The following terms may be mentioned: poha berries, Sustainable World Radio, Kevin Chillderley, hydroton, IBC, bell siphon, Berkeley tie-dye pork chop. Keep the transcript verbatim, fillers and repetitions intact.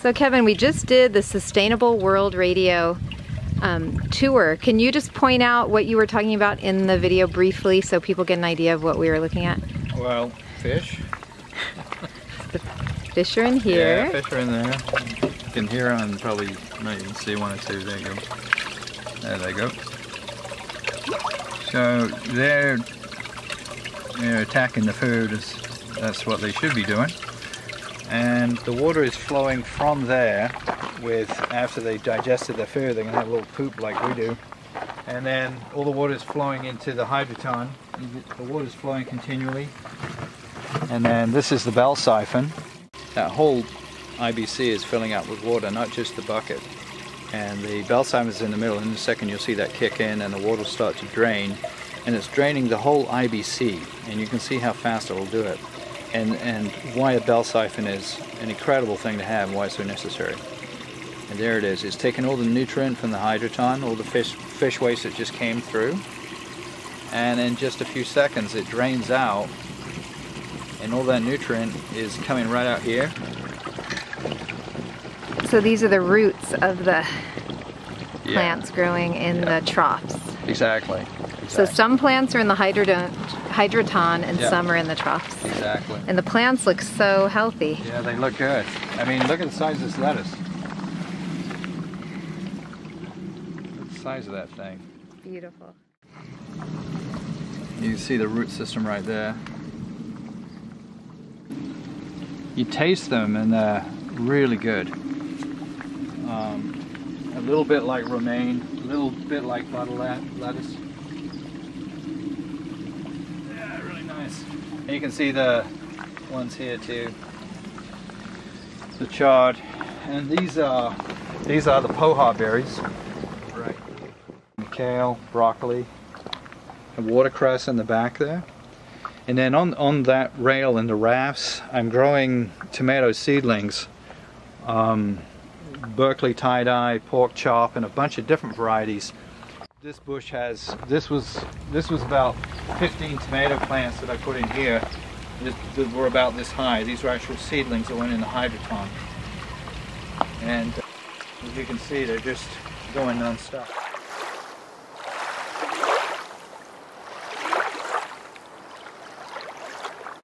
So Kevin, we just did the Sustainable World Radio um, tour. Can you just point out what you were talking about in the video briefly so people get an idea of what we were looking at? Well, fish. The fish are in here. Yeah, fish are in there. You can hear them and probably not even see one or two. There you go. There they go. So they're, they're attacking the food. As, that's what they should be doing. And the water is flowing from there with, after they've digested their food, they're going to have a little poop like we do. And then all the water is flowing into the hydroton. The water is flowing continually. And then this is the bell siphon. That whole I B C is filling up with water, not just the bucket. And the bell siphon is in the middle. In a second you'll see that kick in and the water will start to drain. And it's draining the whole I B C. And you can see how fast it will do it. And, and why a bell siphon is an incredible thing to have and why it's so necessary. And there it is. It's taken all the nutrient from the hydroton, all the fish, fish waste that just came through, and in just a few seconds it drains out, and all that nutrient is coming right out here. So these are the roots of the yeah. plants growing in yeah. the troughs. Exactly. So some plants are in the hydrodon, hydroton and yep. some are in the troughs. Exactly. And the plants look so healthy. Yeah, they look good. I mean, look at the size of this lettuce. Look at the size of that thing. Beautiful. You can see the root system right there. You taste them and they're really good. Um, a little bit like romaine, a little bit like bottle lettuce. And you can see the ones here too, the chard, and these are these are the poha berries, right? Kale, broccoli, and watercress in the back there. And then on on that rail in the rafts, I'm growing tomato seedlings, um, Berkeley tie-dye pork chop, and a bunch of different varieties. This bush has, this was this was about fifteen tomato plants that I put in here that, that were about this high. These were actual seedlings that went in the hydroton. And as you can see, they're just going non-stop.